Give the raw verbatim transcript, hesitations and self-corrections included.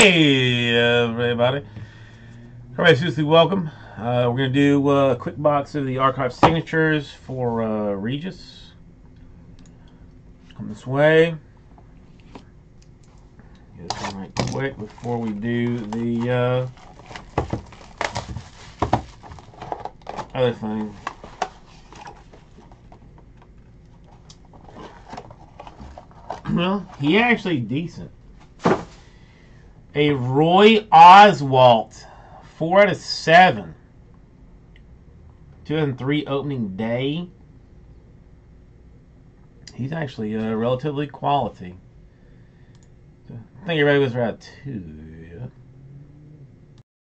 Hey everybody, everybody seriously welcome. Uh, we're going to do uh, a quick box of the archive signatures for uh, Regis. Come this way. Get this one right quick before we do the uh, other thing. Well, he actually decent. A Roy Oswalt, four out of seven, two and three opening day. He's actually uh, relatively quality. I think everybody was around two.